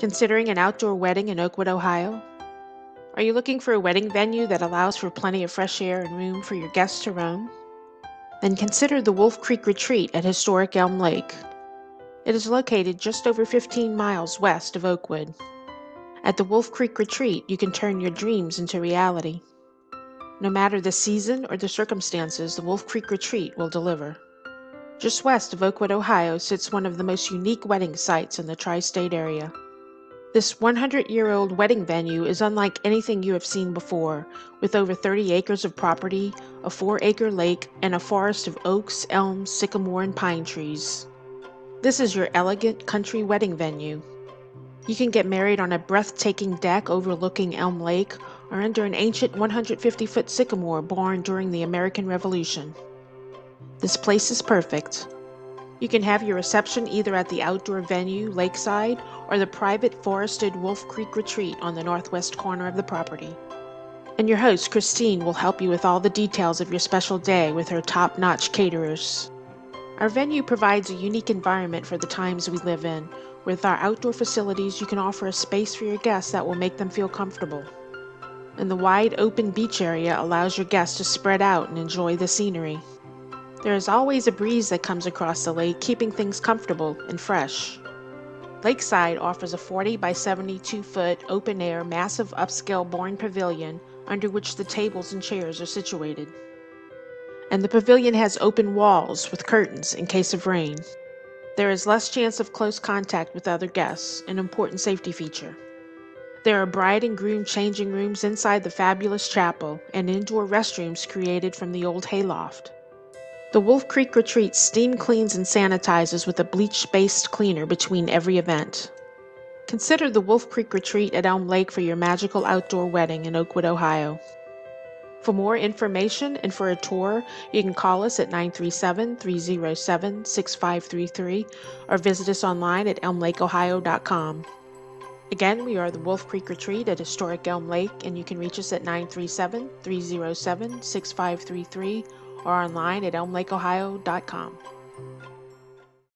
Considering an outdoor wedding in Oakwood, Ohio? Are you looking for a wedding venue that allows for plenty of fresh air and room for your guests to roam? Then consider the Wolf Creek Retreat at Historic Elm Lake. It is located just over 15 miles west of Oakwood. At the Wolf Creek Retreat, you can turn your dreams into reality. No matter the season or the circumstances, the Wolf Creek Retreat will deliver. Just west of Oakwood, Ohio, sits one of the most unique wedding sites in the Tri State area. This 100-year-old wedding venue is unlike anything you have seen before, with over 30 acres of property, a 4-acre lake, and a forest of oaks, elms, sycamore, and pine trees. This is your elegant country wedding venue. You can get married on a breathtaking deck overlooking Elm Lake or under an ancient 150-foot sycamore barn during the American Revolution. This place is perfect. You can have your reception either at the outdoor venue, Lakeside, or the private forested Wolf Creek Retreat on the northwest corner of the property. And your host, Christine, will help you with all the details of your special day with her top-notch caterers. Our venue provides a unique environment for the times we live in. With our outdoor facilities, you can offer a space for your guests that will make them feel comfortable. And the wide open beach area allows your guests to spread out and enjoy the scenery. There is always a breeze that comes across the lake, keeping things comfortable and fresh. Lakeside offers a 40 by 72 foot open-air massive upscale barn pavilion under which the tables and chairs are situated. And the pavilion has open walls with curtains in case of rain. There is less chance of close contact with other guests, an important safety feature. There are bride and groom changing rooms inside the fabulous chapel and indoor restrooms created from the old hayloft. The Wolf Creek Retreat steam cleans and sanitizes with a bleach-based cleaner between every event. Consider the Wolf Creek Retreat at Elm Lake for your magical outdoor wedding in Oakwood, Ohio. For more information and for a tour, you can call us at 937-307-6533 or visit us online at elmlakeohio.com. Again, we are the Wolf Creek Retreat at Historic Elm Lake, and you can reach us at 937-307-6533 or online at elmlakeohio.com.